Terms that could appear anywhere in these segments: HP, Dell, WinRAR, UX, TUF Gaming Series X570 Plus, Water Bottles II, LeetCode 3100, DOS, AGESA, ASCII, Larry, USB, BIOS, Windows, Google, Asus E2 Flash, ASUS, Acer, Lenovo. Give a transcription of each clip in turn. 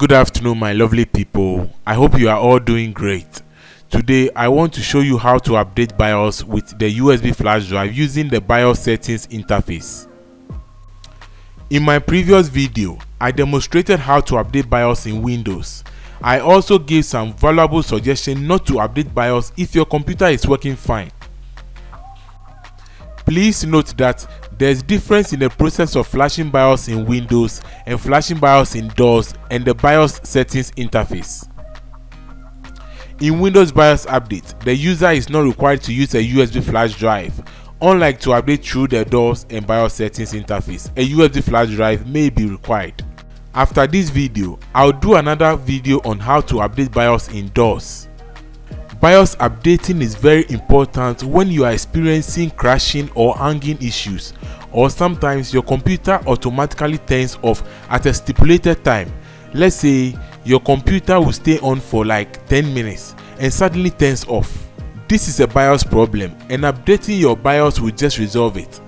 Good afternoon, my lovely people. I hope you are all doing great. Today I want to show you how to update BIOS with the USB flash drive using the BIOS settings interface. In my previous video, I demonstrated how to update BIOS in Windows. I also gave some valuable suggestions not to update BIOS if your computer is working fine. Please note that there's difference in the process of flashing BIOS in Windows and flashing BIOS in DOS and the BIOS settings interface. In Windows BIOS update, the user is not required to use a USB flash drive. Unlike to update through the DOS and BIOS settings interface, a USB flash drive may be required. After this video, I'll do another video on how to update BIOS in DOS. BIOS updating is very important when you are experiencing crashing or hanging issues, or sometimes your computer automatically turns off at a stipulated time. Let's say your computer will stay on for like 10 minutes and suddenly turns off. This is a BIOS problem, and updating your BIOS will just resolve it.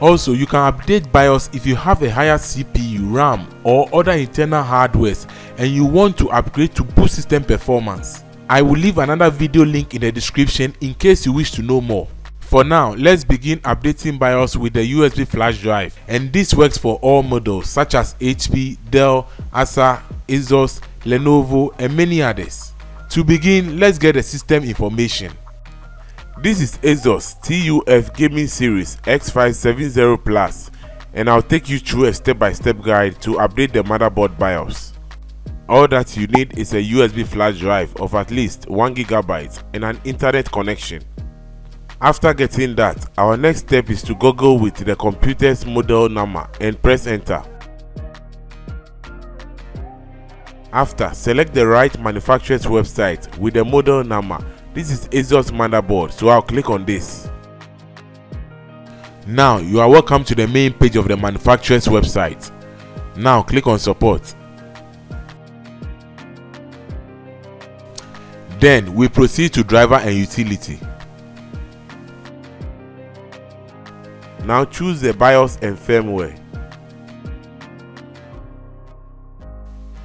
Also, you can update BIOS if you have a higher CPU, RAM or other internal hardware and you want to upgrade to boost system performance. I will leave another video link in the description in case you wish to know more. For now, let's begin updating BIOS with the USB flash drive, and this works for all models such as HP, Dell, Acer, ASUS, Lenovo and many others. To begin, let's get the system information. This is ASUS TUF Gaming Series X570 Plus, and I'll take you through a step-by-step guide to update the motherboard BIOS. All that you need is a USB flash drive of at least 1 GB and an internet connection. After getting that, our next step is to Google with the computer's model number and press enter. After, select the right manufacturer's website with the model number. This is ASUS motherboard, so I'll click on this. Now you are welcome to the main page of the manufacturer's website. Now click on support. Then we proceed to driver and utility. Now choose the BIOS and firmware.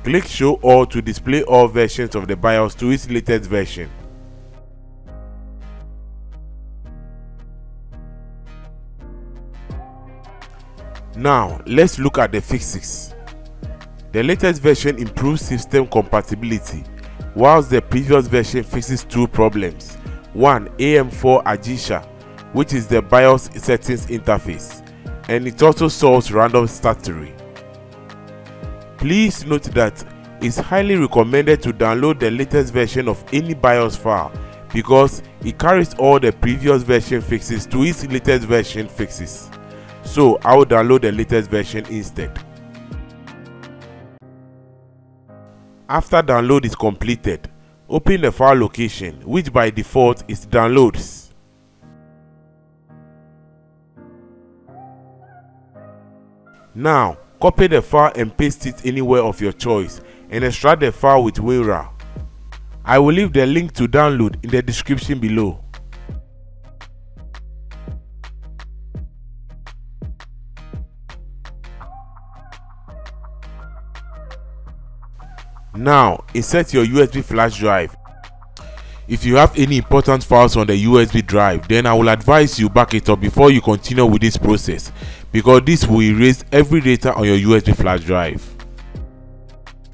Click show all to display all versions of the BIOS to its latest version. Now let's look at the fixes. The latest version improves system compatibility, whilst the previous version fixes two problems. One, AM4 AGESA, which is the BIOS settings interface, and it also solves random stuttering. Please note that it's highly recommended to download the latest version of any BIOS file because it carries all the previous version fixes to its latest version fixes. So I will download the latest version instead. After download is completed, open the file location, which by default is downloads. Now, copy the file and paste it anywhere of your choice and extract the file with WinRAR. I will leave the link to download in the description below. Now, insert your USB flash drive. If you have any important files on the USB drive, then I will advise you back it up before you continue with this process, because this will erase every data on your USB flash drive.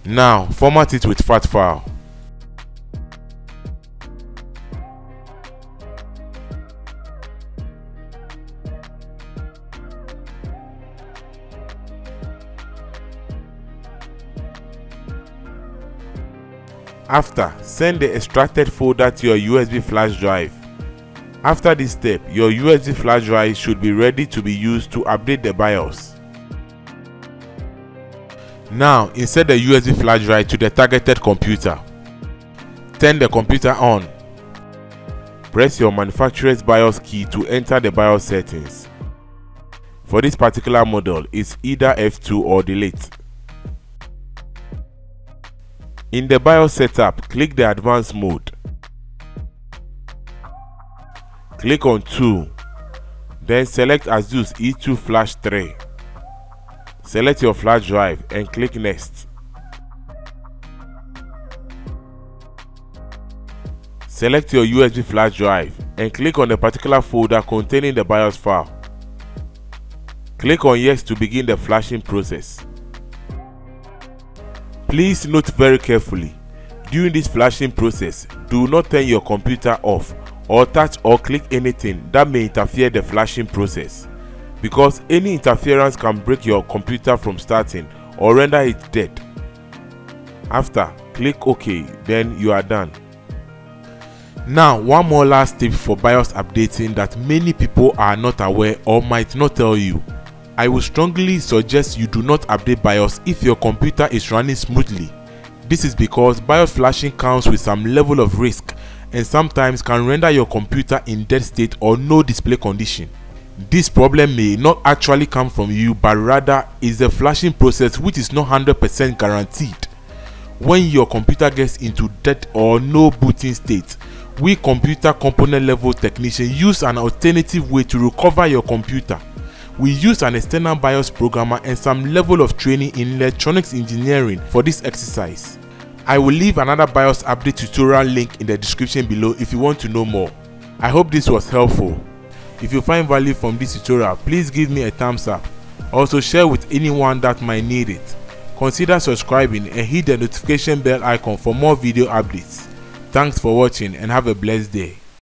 Now, format it with FAT file. After, send the extracted folder to your USB flash drive. After this step, your USB flash drive should be ready to be used to update the BIOS. Now, insert the USB flash drive to the targeted computer. Turn the computer on. Press your manufacturer's BIOS key to enter the BIOS settings. For this particular model, it's either F2 or delete. In the BIOS setup, click the advanced mode. Click on 2. Then select ASUS E2 Flash 3. Select your flash drive and click next. Select your USB flash drive and click on the particular folder containing the BIOS file. Click on Yes to begin the flashing process. Please note very carefully, during this flashing process, do not turn your computer off or touch or click anything that may interfere the flashing process, because any interference can break your computer from starting or render it dead. After, click OK, then you are done. Now, one more last tip for BIOS updating that many people are not aware or might not tell you. I would strongly suggest you do not update BIOS if your computer is running smoothly. This is because BIOS flashing comes with some level of risk and sometimes can render your computer in dead state or no display condition. This problem may not actually come from you, but rather is the flashing process, which is not 100% guaranteed. When your computer gets into dead or no booting state, we computer component level technicians use an alternative way to recover your computer. We use an external BIOS programmer and some level of training in electronics engineering for this exercise. I will leave another BIOS update tutorial link in the description below if you want to know more. I hope this was helpful. If you find value from this tutorial, please give me a thumbs up. Also share with anyone that might need it. Consider subscribing and hit the notification bell icon for more video updates. Thanks for watching and have a blessed day.